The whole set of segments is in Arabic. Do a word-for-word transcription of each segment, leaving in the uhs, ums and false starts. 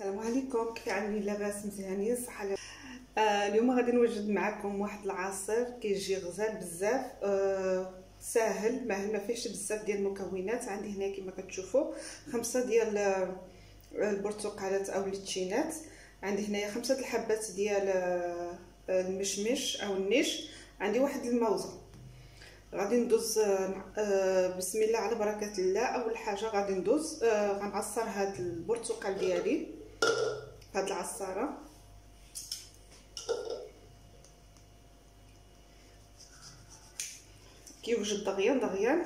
السلام عليكم، كيف عاملين؟ لاباس؟ مزيانين؟ صحه؟ آه اليوم غادي نوجد معكم واحد العصير كيجي غزال بزاف، آه ساهل، ما فيهش بزاف ديال المكونات. عندي هنا كما كتشوفوا خمسه ديال البرتقالات او الليتشينات، عندي هنايا خمسه الحبات ديال المشمش او النيش، عندي واحد الموزه. غادي ندوز بسم الله على بركه الله. اول حاجه غادي ندوز غنعصر هاد البرتقال ديالي بهاد العصاره. كيوجد دغيان دغيان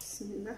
بسم الله.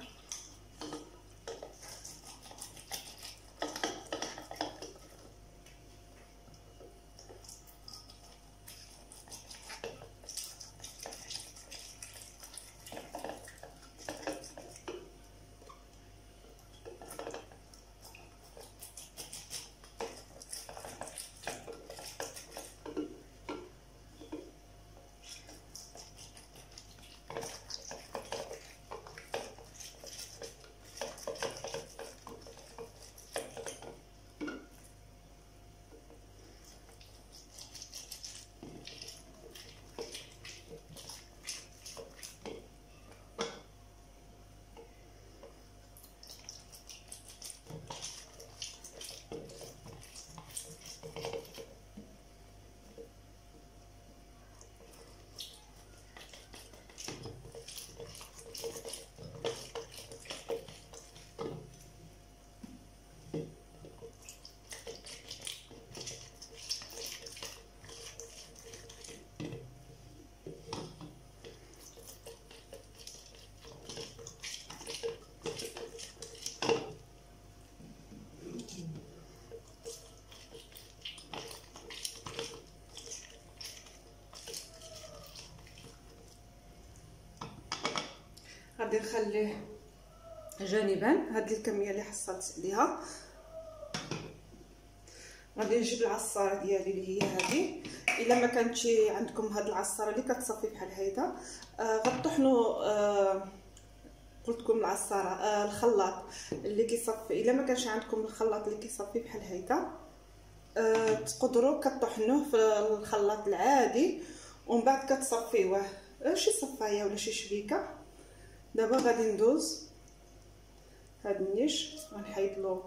غادي نخليه جانبا. هذه الكميه اللي حصلت عليها غادي نجيب العصاره ديالي اللي هي هذه. الا ما كانتش عندكم هاد العصاره اللي كتصفي بحال هيدا، آه غطحنوا آه قلت لكم العصاره، آه الخلاط اللي كيصفي. الا ما كانش عندكم الخلاط اللي كيصفي بحال هيدا، آه تقدروا كطحنوه في الخلاط العادي ومن بعد كتصفيوه شي صفايه ولا شي شبيكه. دابا غادي ندوز هاد النيش، غنحيدلو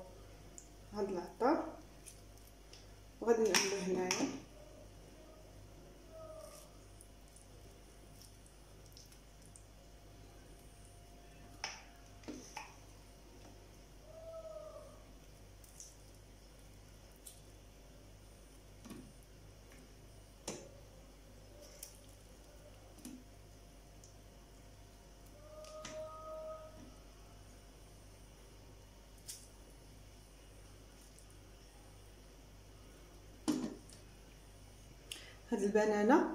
هاد العطار وغادي نعملو هنايا. هاد البنانه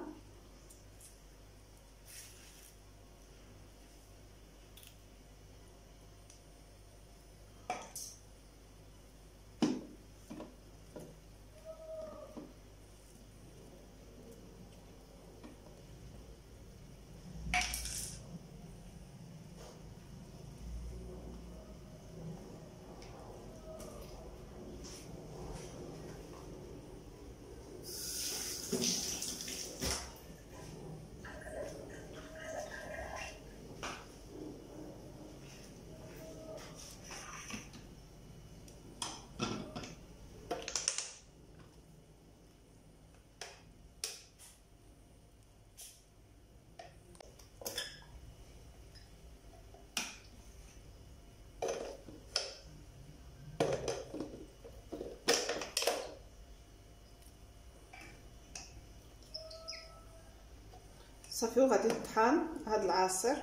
صافي، وغادي نطحن هاد العصير.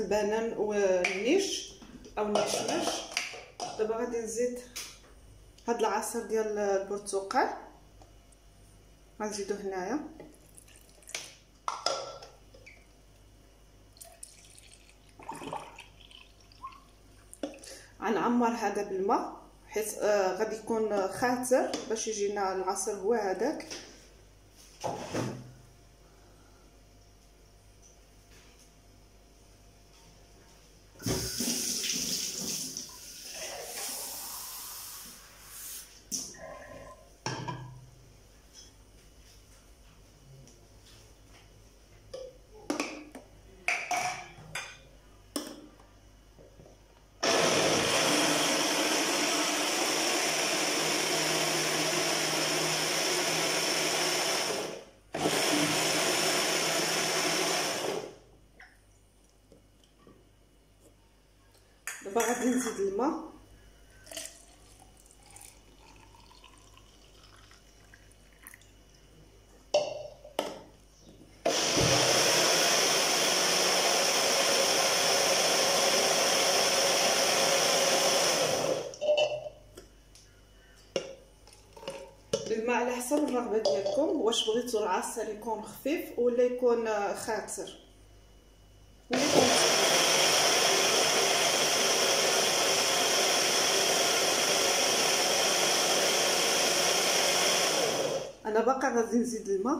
معاك البنان والنيش او النشمش. دابا غادي نزيد هاد العصير ديال البرتقال، غنزيدو هنايا غنعمر هذا بالماء حيت آه غادي يكون خاتر باش يجينا العصير هو هذاك. دابا غادي نزيد الماء، الماء على حسب الرغبه ديالكم، واش بغيتو العصير يكون خفيف ولا يكون خاتر. انا باقا غادي نزيد الماء،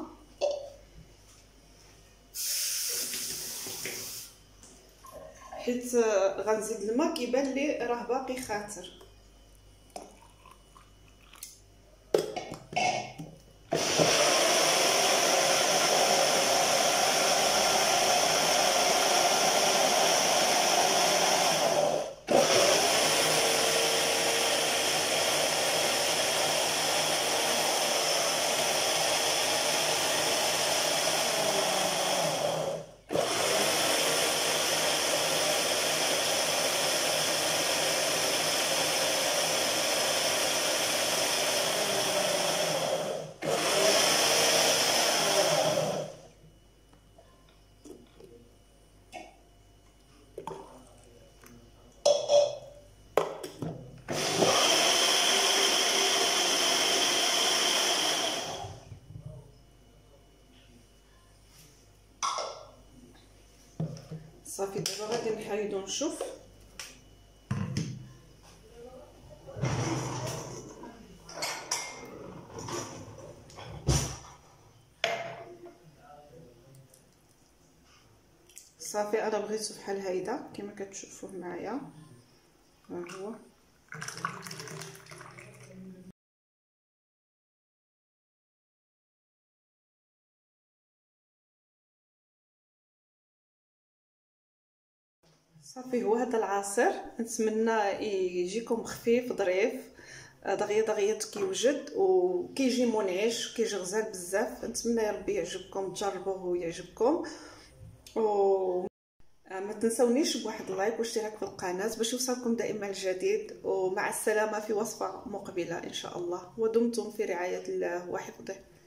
حيت غنزيد الماء كيبان لي راه باقي خاطر. صافي دابا غادي نحيدو نشوف. صافي انا بغيتو بحال هيدا كما كتشوفوه معايا، ها هو صافي هو هذا العصير. نتمنى يجيكم خفيف ظريف، دغيا دغيا كيوجد وكيجي منعش، كيجي غزال بزاف. نتمنى يا ربي يعجبكم، تجربوه ويعجبكم، و ما تنسونيش بواحد اللايك واشتراك في القناه باش يوصلكم دائما الجديد. ومع السلامه في وصفه مقبله ان شاء الله، ودمتم في رعايه الله وحفظه.